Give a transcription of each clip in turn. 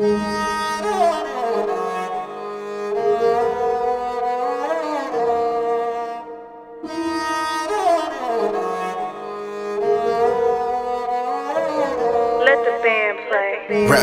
Rap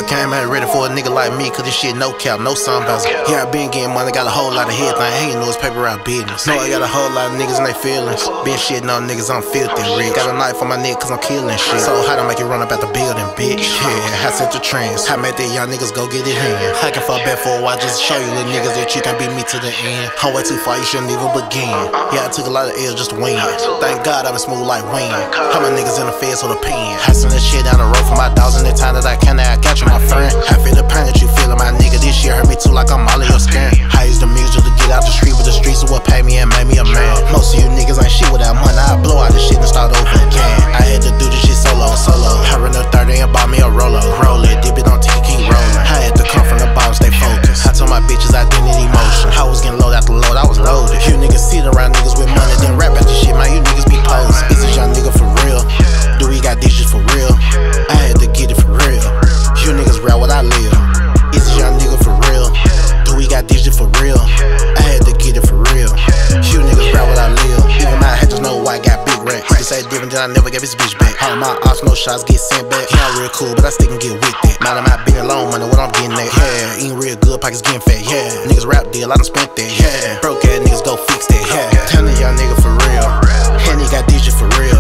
came out ready for a nigga like me, cause this shit no cap, no sound bounce. Yeah, I been getting money, got a whole lot of heads, I ain't know it's paper out business. No, I got a whole lot of niggas and they feelings. Been shitting on niggas, I'm filthy rich. Got a knife on my neck cause I'm killing shit. So how to make it run up out the building, bitch? Yeah, I set the trends, I made that young niggas go get it in. I can fall back for a while just to show you little niggas that you can beat me to the end. I'm way too far, you shouldn't even begin. Yeah, I took a lot of L's just to win. Thank God I been smooth like Wayne. How my niggas in the feds with a pen? I send this shit down the road for my dogs in the time that I can. Now I got you, my friend. I feel the pain that you feelin', my nigga. This shit hurt me too, like I'm all in your skin. I used the music to get out the street, but the streets is what paid me and made me a man. Most of you niggas ain't shit without money. I blow out this shit and start over again. I had to do this shit solo. I ran up 30 and bought me a roller. Roll it, dip it on ticket, keep rollin'. I had to come from the bottom, stay focused. I told my bitches I didn't need emotion. I was getting load after load, I was loaded. You niggas sit around niggas with money, then rap at this shit, man. You niggas be posed. Is this young nigga for real? Do we got dishes for real? I had to get it for real. You niggas rap what I live. Is this young nigga for real? Do we got this shit for real? I had to get it for real. You niggas rap what I live. Even my haters know why I got big racks. This ain't different, then I never gave this bitch back. All my ops, no shots get sent back. Yeah, real cool, but I stick and get with it. Mind my business, long money, what I'm getting at. Yeah, eating real good, pockets getting fat. Yeah, niggas rap deal, I done spent that. Yeah, broke ass niggas go fix that. Yeah, tell the young nigga for real. And he got this shit for real.